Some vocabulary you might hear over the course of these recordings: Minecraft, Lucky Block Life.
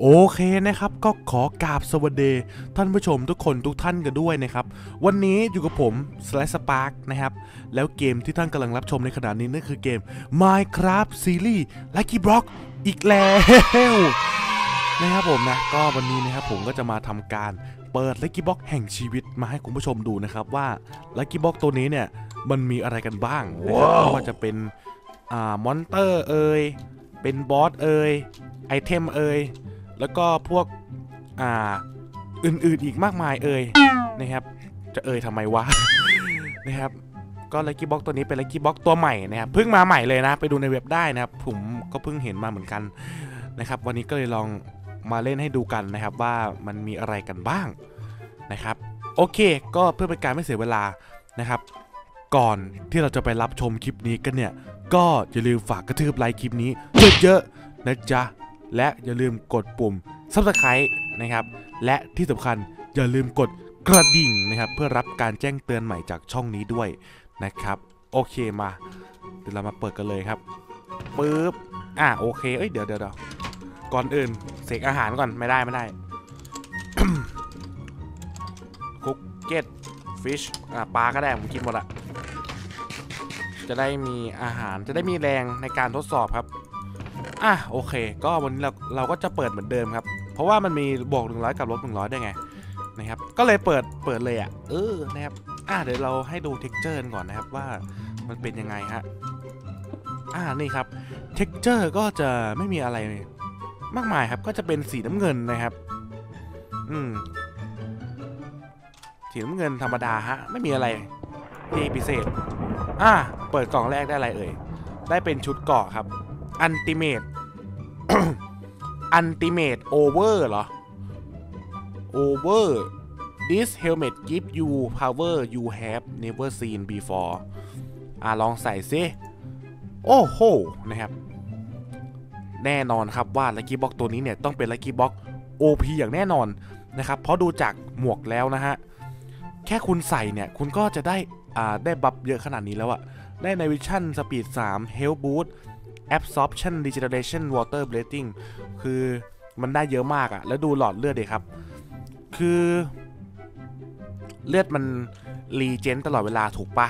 โอเคนะครับก็ขอกราบสวัสดีท่านผู้ชมทุกคนทุกท่านกันด้วยนะครับวันนี้อยู่กับผมสปาร์คนะครับแล้วเกมที่ท่านกำลังรับชมในขณะนี้นั่นคือเกม Minecraft Series Lucky Block อีกแล้วนะครับผมนะก็วันนี้นะครับผมก็จะมาทำการเปิด Lucky Block แห่งชีวิตมาให้คุณผู้ชมดูนะครับว่า Lucky Block ตัวนี้เนี่ยมันมีอะไรกันบ้างนะครับไม่ว่าจะเป็นมอนเตอร์เอ่ยเป็นบอสเอ่ยไอเทมเอ่ยแล้วก็พวกอื่นๆอีกมากมายเอ่ยนะครับจะเอ่ยทำไมวะ นะครับก็ลัคกี้บ็อกตัวนี้เป็นลัคกี้บ็อกตัวใหม่นะครับเพิ่งมาใหม่เลยนะไปดูในเว็บได้นะครับผมก็เพิ่งเห็นมาเหมือนกันนะครับวันนี้ก็เลยลองมาเล่นให้ดูกันนะครับว่ามันมีอะไรกันบ้างนะครับโอเคก็เพื่อเป็นการไม่เสียเวลานะครับก่อนที่เราจะไปรับชมคลิปนี้กันเนี่ยก็อย่าลืมฝากกระทืบไลค์คลิปนี้เยอะๆนะจ๊ะและอย่าลืมกดปุ่ม Subscribe นะครับและที่สำคัญอย่าลืมกดกระดิ่งนะครับเพื่อรับการแจ้งเตือนใหม่จากช่องนี้ด้วยนะครับโอเคมาเดี๋ยวเรามาเปิดกันเลยครับปึ๊บโอเคเอ้ยเดี๋ยวก่อนอื่นเสกอาหารก่อนไม่ได้ คุกเก็ตฟิชปลาก็ได้ผมกินหมดละจะได้มีอาหารจะได้มีแรงในการทดสอบครับโอเคก็วันนี้เราก็จะเปิดเหมือนเดิมครับเพราะว่ามันมีบวก100กับลบ100ได้ไงนะครับก็เลยเปิดเลยนะครับเดี๋ยวเราให้ดู texture ก่อนนะครับว่ามันเป็นยังไงฮะนี่ครับ texture ก็จะไม่มีอะไรมากมายครับก็จะเป็นสีน้ำเงินนะครับสีน้ำเงินธรรมดาฮะไม่มีอะไรที่พิเศษเปิดกล่องแรกได้อะไรเอ่ยได้เป็นชุดเกาะครับอันติเมตโอเวอร์เหรอโอเวอร์ this helmet give you power you have never seen before ลองใส่ซิโอ้โหนะครับแน่นอนครับว่า Lucky Block ตัวนี้เนี่ยต้องเป็น Lucky Block OP อย่างแน่นอนนะครับเพราะดูจากหมวกแล้วนะฮะแค่คุณใส่เนี่ยคุณก็จะได้บัฟเยอะขนาดนี้แล้วอะได้ Navigation Speed 3 Health Boost Absorption Regeneration Water Breathing คือมันได้เยอะมากอะแล้วดูหลอดเลือดเลยครับคือเลือดมันรีเจนตลอดเวลาถูกปะ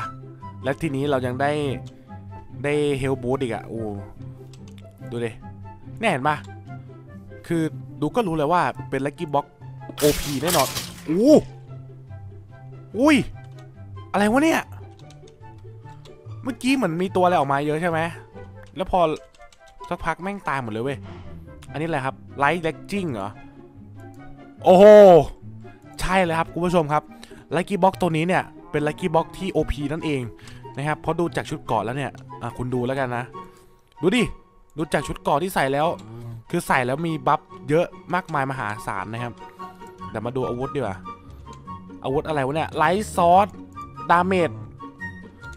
และทีนี้เรายังได้ Health Boost อีกอะโอ้ดูดิแน่เห็นปะคือดูก็รู้เลยว่าเป็น Lucky Block OP แน่นอนอุ้ยอะไรวะเนี่ยเมื่อกี้เหมือนมีตัวอะไรออกมาเยอะใช่ไหมแล้วพอสักพักแม่งตายหมดเลยเว้ยอันนี้อะไรครับไลท์แล็กจิ้งเหรอโอ้โหใช่เลยครับคุณผู้ชมครับลัคกี้บ็อกตัวนี้เนี่ยเป็นลัคกี้บ็อกที่ OP นั่นเองนะครับเพราะดูจากชุดเกาะแล้วเนี่ยคุณดูแล้วกันนะดูดิดูจากชุดเกาะที่ใส่แล้วคือใส่แล้วมีบัฟเยอะมากมายมหาศาลนะครับเดี๋ยวมาดูอาวุธดีกว่าอาวุธอะไรวะเนี่ยไลท์ซอสดาเมจ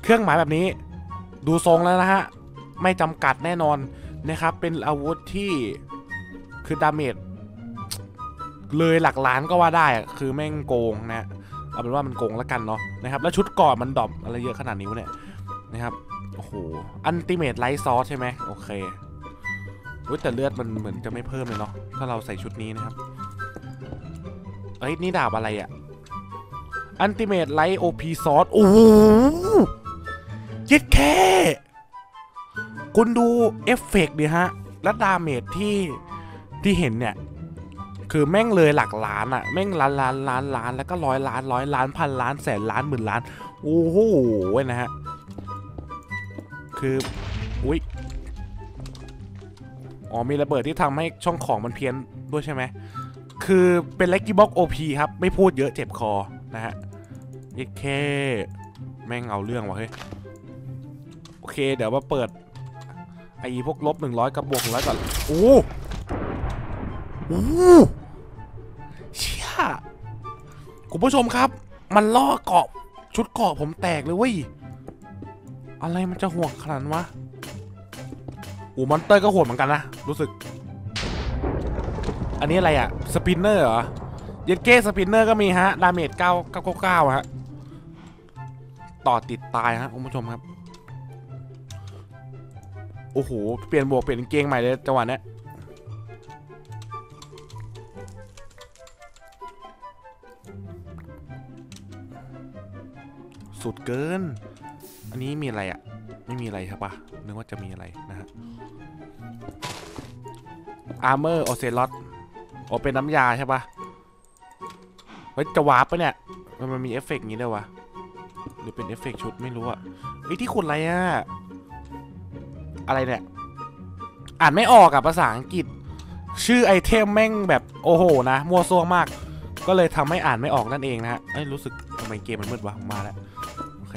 เครื่องหมายแบบนี้ดูทรงแล้วนะฮะไม่จำกัดแน่นอนนะครับเป็นอาวุธที่คือดาเมจเลยหลักล้านก็ว่าได้คือแม่งโกงนะเอาเป็นว่ามันโกงแล้วกันเนาะนะครับแล้วชุดก่อนมันดรอปอะไรเยอะขนาดนี้วะเนี่ยนะครับโอ้โหอันติเมตไลท์ซอสใช่ไหมโอเคแต่เลือดมันเหมือนจะไม่เพิ่มเลยเนาะถ้าเราใส่ชุดนี้นะครับเอ้ยนี่ดาบอะไรอะอันติเมตไลท์โอพีซอสโอ้โหเย็ดแค่คุณดูเอฟเฟกต์ดิฮะและดาเมจที่เห็นเนี่ยคือแม่งเลยหลักล้านอะแม่งล้านแล้วก็100 ล้าน 100 ล้าน1,000 ล้าน100,000 ล้าน10,000 ล้านโอ้โหนะฮะคืออุ้ยมีระเบิดที่ทำให้ช่องของมันเพี้ยนด้วยใช่ไหมคือเป็นลัคกี้บ็อกโอพีครับไม่พูดเยอะเจ็บคอนะฮะเย็ดแค่แม่งเอาเรื่องวะเฮ้ยโอเคเดี๋ยวมาเปิดไอ้พวกลบ100กับบวก100ก่อนโอ้โหเชี่ยคุณผู้ชมครับมันล่อเกาะชุดเกาะผมแตกเลยเว้ยอะไรมันจะห่วงขนาดวะมอนเตอร์ก็โหดเหมือนกันนะรู้สึกอันนี้อะไรอะสปินเนอร์เหรอเย็นเก้สปินเนอร์ก็มีฮะดาเมจ999ฮะต่อติดตายฮะคุณผู้ชมครับโอ้โหเปลี่ยนบวกเปลี่ยนเกงใหม่เลยจังหวะนี้ สุดเกินอันนี้มีอะไรอ่ะไม่มีอะไรครับปะนึกว่าจะมีอะไรนะฮะอาร์เมอร์โอเซลอตอ๋อเป็นน้ำยาใช่ปะเฮ้ยจะวาร์ปปะเนี่ยมันมีเอฟเฟกต์นี้ด้วยวะหรือเป็นเอฟเฟกต์ชุดไม่รู้อ่ะไอ้ที่ขุดอะไรอ่ะอะไรเนี่ยอ่านไม่ออกอ่ะภาษาอังกฤษชื่อไอเทมแม่งแบบโอ้โหนะมัวซั่วมากก็เลยทำให้อ่านไม่ออกนั่นเองนะฮะรู้สึกทำไมเกมมันมืดวะมาแล้วโอเค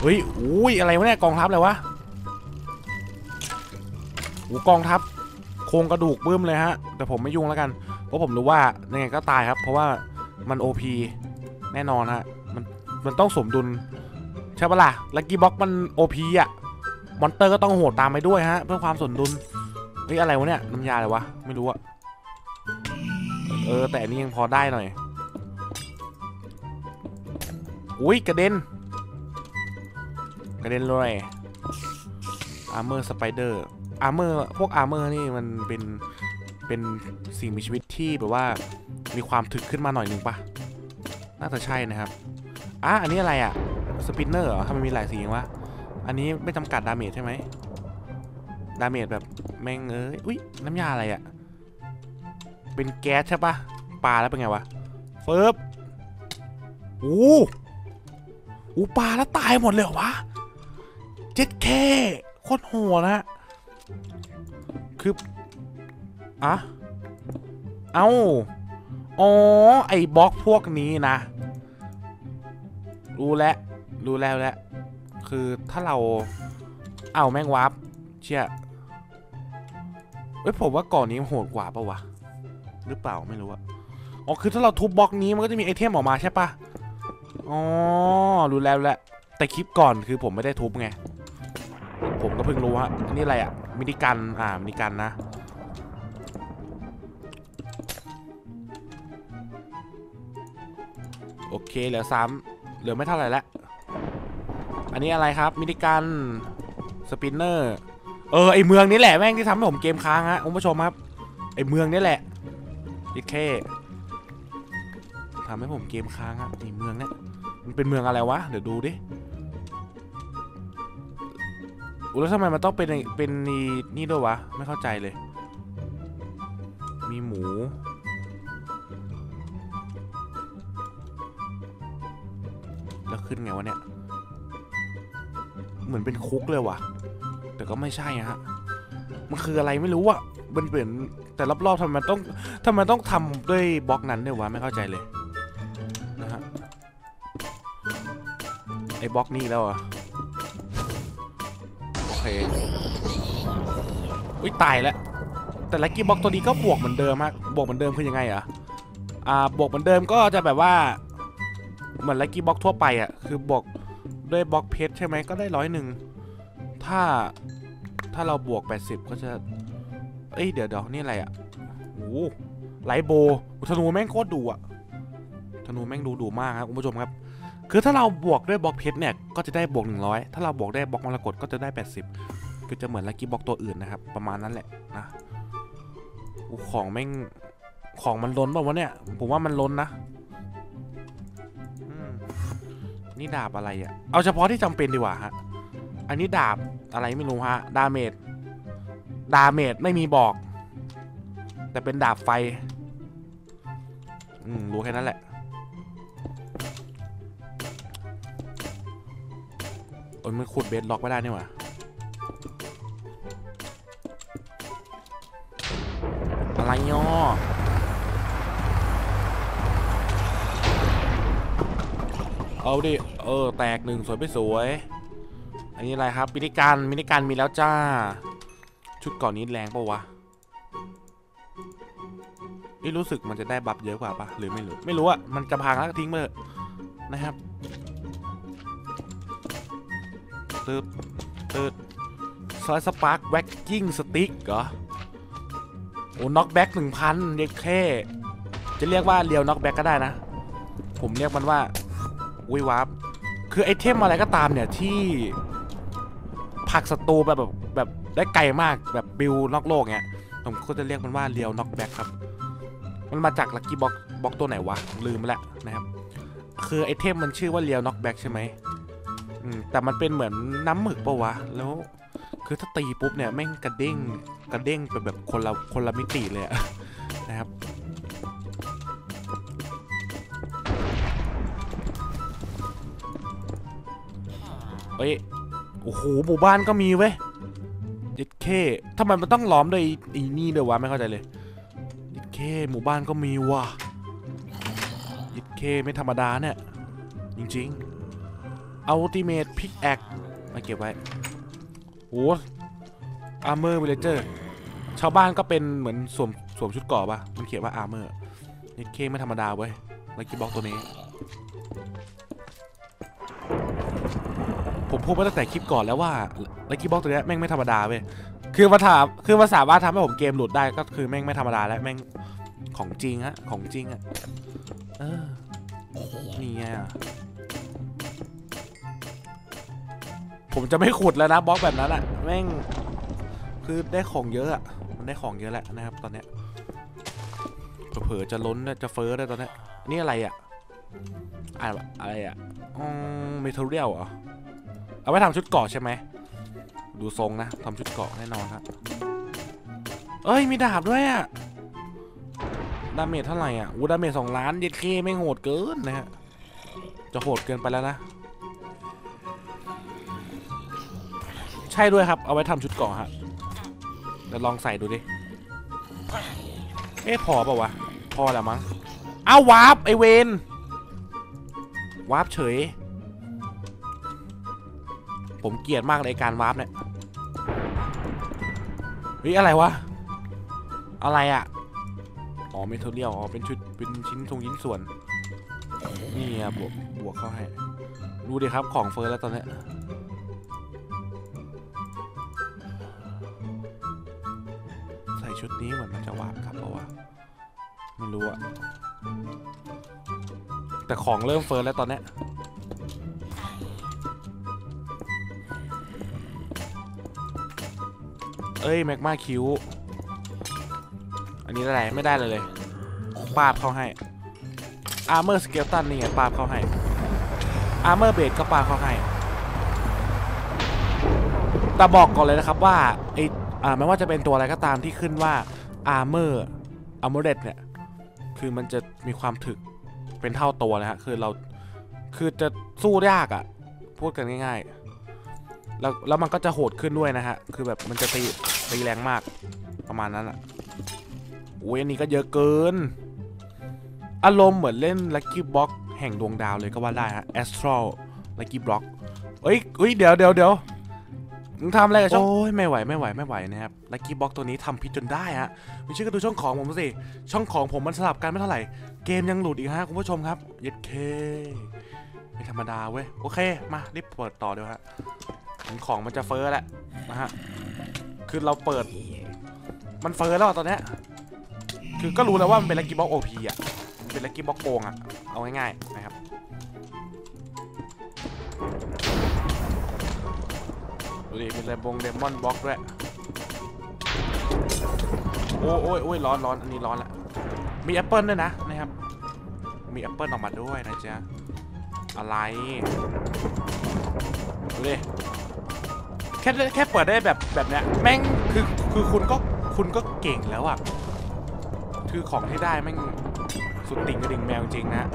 เฮ้ยอุ้ยอะไรวะเนี่ยกองทัพเลยวะหูกองทัพโครงกระดูกบึ้มเลยฮะแต่ผมไม่ยุ่งแล้วกันเพราะผมรู้ว่ายังไงก็ตายครับเพราะว่ามัน OP แน่นอนฮะมันต้องสมดุลใช่ปะล่ะLucky Blockมัน OP อ่ะมอนเตอร์ก็ต้องโหดตามไปด้วยฮะเพื่อความสมดุลเฮ้ยอะไรวะเนี่ยน้ำยาอะไรวะไม่รู้อะแต่นี่ยังพอได้หน่อยอุ้ยกระเด็นกระเด็นเลยอาร์เมอร์สไปเดอร์อาร์เมอร์พวกอาร์เมอร์นี่มันเป็นสิ่งมีชีวิตที่แบบว่ามีความถึกขึ้นมาหน่อยหนึ่งปะน่าจะใช่นะครับอันนี้อะไรอะสปินเนอร์เหรอทำไมมีหลายสีวะอันนี้ไม่จำกัดดาเมจใช่ไหมดาเมจแบบแม่งอุ้ยน้ำยาอะไรอะเป็นแก๊สใช่ปะปลาแล้วเป็นไงวะเฟิบอู้ปลาแล้วตายหมดเลยเหรอวะเจ็ดแค่โคตรโหดนะคืออะเอาอ๋อไอ้บล็อกพวกนี้นะรู้แล้วคือถ้าเราเอาแม่งวาร์ปเชี่ยผมว่าก่อนนี้โหดกว่าปะวะหรือเปล่าไม่รู้อะอ๋อคือถ้าเราทุบบล็อกนี้มันก็จะมีไอเทมออกมาใช่ปะอ๋อรู้แล้วแหละแต่คลิปก่อนคือผมไม่ได้ทุบไงผมก็เพิ่งรู้ฮะนี่อะไรอะมินิกันมินิกันนะโอเคเหลือ3เหลือไม่เท่าไหร่ละอันนี้อะไรครับมินิกันสปินเนอร์ไอเมืองนี้แหละแม่งที่ทำให้ผมเกมค้างฮะคุณผู้ชมครับไอเมืองนี่แหละอีกแค่ทำให้ผมเกมค้างอะในเมืองเนี่ยมันเป็นเมืองอะไรวะเดี๋ยวดูดิแล้วทำไมมันต้องเป็นนี่ด้วยวะไม่เข้าใจเลยมีหมูแล้วขึ้นไงวะเนี่ยเหมือนเป็นคุกเลยวะแต่ก็ไม่ใช่ฮะมันคืออะไรไม่รู้อะมันเปลี่ยนแต่รอบๆทำไมต้องทำด้วยบล็อกนั้นเนี่ยวะไม่เข้าใจเลยนะฮะไอ้บล็อกนี้แล้วอ่ะโอเคอุ้ยตายแล้วแต่ลัคกี้บล็อกตัวนี้ก็บวกเหมือนเดิมฮะบวกเหมือนเดิมคือยังไงอ่ะบวกเหมือนเดิมก็จะแบบว่าเหมือนลัคกี้บล็อกทั่วไปอ่ะคือบวกด้วยบล็อกเพชรใช่ไหมก็ได้101ถ้าเราบวก80ก็จะเดี๋ยวนี่อะไรอ่ะโอ้ไลโบธนูแม่งโคตรดุอ่ะธนูแม่งดูมากครับคุณผู้ชมครับคือถ้าเราบวกด้วยบล็อกเพชรเนี่ยก็จะได้บวก100ถ้าเราบวกได้บล็อกมรกตก็จะได้80ก็จะเหมือนลัคกี้บล็อกตัวอื่นนะครับประมาณนั้นแหละนะของแม่งของมันล้นป่ะวะเนี่ยผมว่ามันล้นนะนี่ดาบอะไรอ่ะเอาเฉพาะที่จำเป็นดีกว่าฮะอันนี้ดาบอะไรไม่รู้ฮะดาเมจไม่มีบอกแต่เป็นดาบไฟรู้แค่นั้นแหละมันขุดเบสล็อกไม่ได้นี่หว่าอะไรย่อเอาดิแตก1สวยไปสวยอันนี้อะไรครับมินิการมีแล้วจ้าชุดก่อนนี้แรงปะวะนี่รู้สึกมันจะได้บัฟเยอะกว่าปะหรือไม่รู้อะมันจะพังแล้วก็ทิ้งไปเลยนะครับสไลด์สปาร์คแว็กกิ้งสติ๊กเหรอโอ้น็อกแบ็ก 1,000 เด็กแค่จะเรียกว่าเรียวน็อกแบ็กก็ได้นะผมเรียกมันว่าอุ้ยวาร์ปคือไอเทมอะไรก็ตามเนี่ยที่ผักศัตรูแบบได้ไกลมากแบบบิวนอกโลกเงี้ยผมก็จะเรียกมันว่าเรียวน็อกแบ็กครับมันมาจากลัคกี้บล็อกตัวไหนวะลืมไปแล้วนะครับ คือไอเทมมันชื่อว่าเรียวน็อกแบ็กใช่ไหมแต่มันเป็นเหมือนน้ำหมึกปะวะแล้วคือถ้าตีปุ๊บเนี่ยแม่งกระเด้งกระเด้งไปแบบคนละมิติเลยนะครับเอ้ยโอ้โหหมู่บ้านก็มีเว้ยยิดเคทำไมมันต้องล้อมด้วยอีนี่ด้วยวะไม่เข้าใจเลยยิดเคหมู่บ้านก็มีวะยิดเคไม่ธรรมดาเนี่ยจริงๆอัลติเมทพิกแอคมาเก็บไว้โอ้อาร์เมอร์วิลเลเจอร์ชาวบ้านก็เป็นเหมือนสวมชุดเกราะป่ะมันเขียนว่าอาร์เมอร์ยิดเคไม่ธรรมดาเว้ยLucky Blockตัวนี้ผมพูดมาตั้งแต่คลิปก่อนแล้วว่าLucky Blockตัวนี้แม่งไม่ธรรมดาเว้ยคือมาสามารถทำให้ผมเกมหลุดได้ก็คือแม่งไม่ธรรมดาแล้วแม่งของจริงฮะของจริงอะนี่ไงผมจะไม่ขุดแล้วนะบล็อกแบบนั้นอะแม่งคือได้ของเยอะอะมันได้ของเยอะแหละนะครับตอนเนี้ยเผลอจะล้นจะเฟ้อได้ตอนนี้นี่อะไรอะอะไรอะเมทัลเรียลเหรอเอาไว้ทำชุดเกาะใช่ไหมดูทรงนะทำชุดเกาะแน่นอนครับเอ้ยมีดาบด้วยอะดาเมจเท่าไหร่อะดาเมจ2 ล้านเยเคไม่โหดเกินนะฮะจะโหดเกินไปแล้วนะใช่ด้วยครับเอาไว้ทำชุดเกาะฮะเดี๋ยวลองใส่ดูดิพอป่าววะพอแล้วมั้งอ้าววาร์ปไอเวนวาร์ปเฉยผมเกลียดมากในการวาร์ปเนี่ยนี่อะไรวะอะไรอะอ๋อเมทัลเรียลอ๋อเป็นชุดเป็นชิ้นทรงชิ้นส่วนนี่ครับบวกเข้าให้ดูดิครับของเฟิร์สแล้วตอนนี้ชุดนี้เหมือนมันจะวาร์ปครับเพราะว่าไม่รู้อะแต่ของเริ่มเฟิร์สแล้วตอนนี้เอ้ยแม็กมาคิวอันนี้อะไรไม่ได้เลยปาบเข้าให้อาร์เมอร์สเกลตันนี่ไงปาบเข้าให้อาร์เมอร์เบดก็ปาบเข้าให้แต่บอกก่อนเลยนะครับว่าไอไม่ว่าจะเป็นตัวอะไรก็ตามที่ขึ้นว่า Armored เนี่ยคือมันจะมีความถึกเป็นเท่าตัวนะฮะคือจะสู้ยากอะพูดกันง่ายๆแล้วมันก็จะโหดขึ้นด้วยนะฮะคือแบบมันจะตีแรงมากประมาณนั้นอะโอ้ยอันนี้ก็เยอะเกินอารมณ์เหมือนเล่น Lucky Block แห่งดวงดาวเลยก็ว่าได้ฮะ Astral Lucky Block เอ้ยเดี๋ยวทำอะไรกับช่องโอ้ยไม่ไหวนะครับ Lucky Block ตัวนี้ทำพิษจนได้ฮะไม่เชื่อก็ดูช่องของผมสิช่องของผมมันสลับกันไม่เท่าไหร่เกมยังหลุดอีกฮะคุณผู้ชมครับเย็ดเคไม่ธรรมดาเว้ยโอเคมารีบเปิดต่อเดี๋ยวฮะของมันจะเฟ้อแหละนะฮะคือเราเปิดมันเฟ้อแล้วตอนนี้คือก็รู้แล้วว่ามันเป็น Lucky Block OP อ่ะเป็น Lucky Block โกงอ่ะเอาง่ายๆนะครับมีอะไรบงเดมอนบล็อกด้วยโอ้ยร้อนอันนี้ร้อนละมีแอปเปิลด้วยนะนะครับมีแอปเปิลออกมาด้วยนะจ๊ะอะไรดูดิแค่เปิดได้แบบเนี้ยแม่งคือคุณก็เก่งแล้วอ่ะคือของที่ได้แม่งสุดติ่งกระดิ่งแมวจริงนะ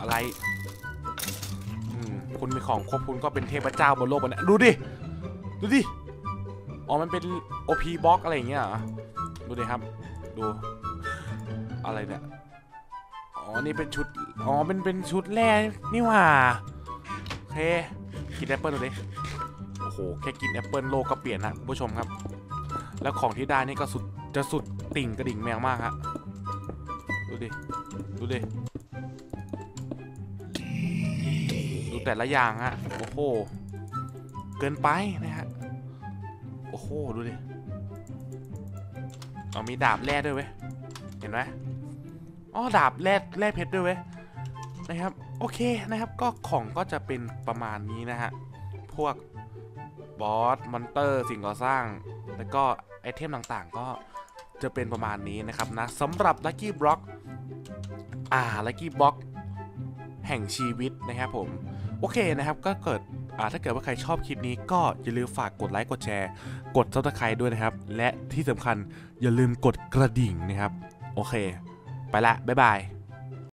อะไรคุณมีของครบคุณก็เป็นเทพเจ้าบนโลกนี้ดูดิอ๋อมันเป็น OP Block อะไรอย่างเงี้ยเหรอดูดิครับดูอะไรเนี่ยอ๋อนี่เป็นชุดอ๋อเป็นชุดแร่นี่หว่าโอเคกินแอปเปิ้ลดูดิโอ้โหแค่กินแอปเปิ้ลโลกก็เปลี่ยนนะผู้ชมครับแล้วของที่ได้นี่ก็สุดติ่งกระดิ่งแมวมากฮะดูดิแต่ละอย่างฮะโอ้โหเกินไปนะฮะโอ้โหดูดิเอามีดาบแร่ด้วยเว้ยเห็นไหมอ๋อดาบแร่เพชรด้วยเว้ยนะครับโอเคนะครับก็ของก็จะเป็นประมาณนี้นะฮะพวกบอสมอนเตอร์สิ่งก่อสร้างแล้วก็ไอเทมต่างๆก็ จะเป็นประมาณนี้นะครับนะสำหรับ Lucky Block Lucky Block แห่งชีวิตนะครับผมโอเคนะครับก็เกิดถ้าเกิดว่าใครชอบคลิปนี้ก็อย่าลืมฝากกดไลค์กดแชร์กด Subscribe ด้วยนะครับและที่สำคัญอย่าลืมกดกระดิ่งนะครับโอเคไปละบ๊ายบาย